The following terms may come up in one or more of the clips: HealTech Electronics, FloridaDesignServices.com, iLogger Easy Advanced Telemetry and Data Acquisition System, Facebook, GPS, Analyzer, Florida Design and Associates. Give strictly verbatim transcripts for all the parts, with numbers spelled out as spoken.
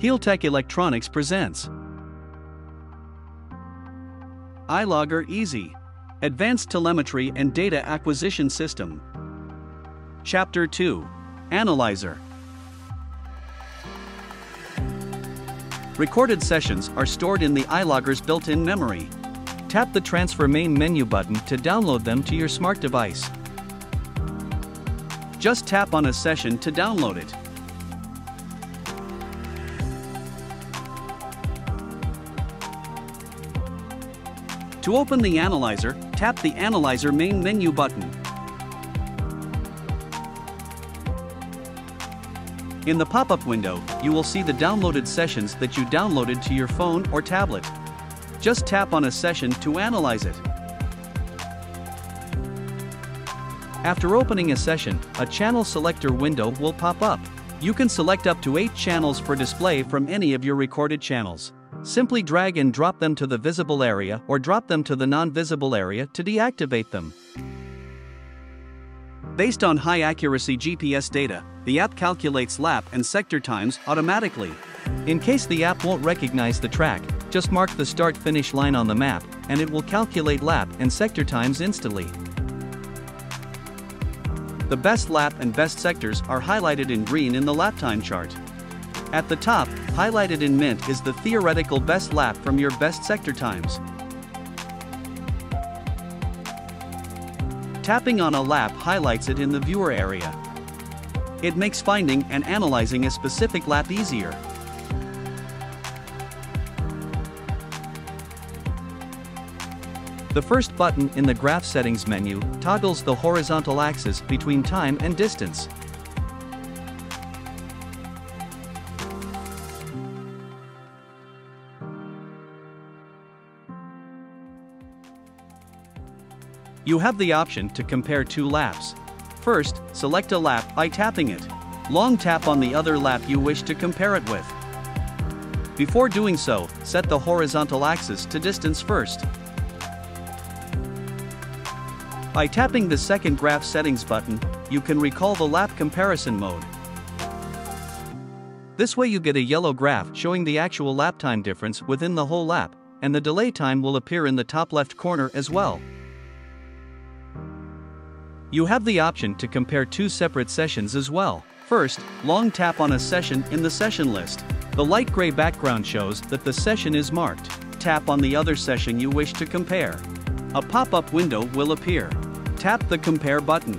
HealTech Electronics presents iLogger Easy Advanced Telemetry and Data Acquisition System. Chapter two, Analyzer. Recorded sessions are stored in the iLogger's built-in memory. Tap the Transfer Main menu button to download them to your smart device. Just tap on a session to download it. To open the Analyzer, tap the Analyzer main menu button. In the pop-up window, you will see the downloaded sessions that you downloaded to your phone or tablet. Just tap on a session to analyze it. After opening a session, a channel selector window will pop up. You can select up to eight channels for display from any of your recorded channels. Simply drag and drop them to the visible area or drop them to the non-visible area to deactivate them. Based on high-accuracy G P S data, the app calculates lap and sector times automatically. In case the app won't recognize the track, just mark the start-finish line on the map, and it will calculate lap and sector times instantly. The best lap and best sectors are highlighted in green in the lap time chart. At the top, highlighted in mint is the theoretical best lap from your best sector times. Tapping on a lap highlights it in the viewer area. It makes finding and analyzing a specific lap easier. The first button in the graph settings menu toggles the horizontal axis between time and distance. You have the option to compare two laps. First, select a lap by tapping it. Long tap on the other lap you wish to compare it with. Before doing so, set the horizontal axis to distance first. By tapping the second graph settings button, you can recall the lap comparison mode. This way you get a yellow graph showing the actual lap time difference within the whole lap, and the delay time will appear in the top left corner as well. You have the option to compare two separate sessions as well. First, long tap on a session in the session list. The light gray background shows that the session is marked. Tap on the other session you wish to compare. A pop-up window will appear. Tap the Compare button.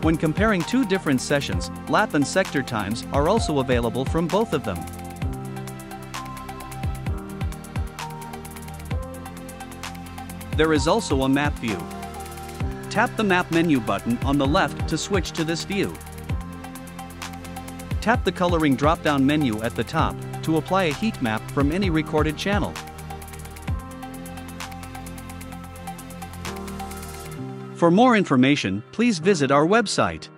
When comparing two different sessions, lap and sector times are also available from both of them. There is also a map view. Tap the Map menu button on the left to switch to this view. Tap the coloring drop-down menu at the top to apply a heat map from any recorded channel. For more information, please visit our website.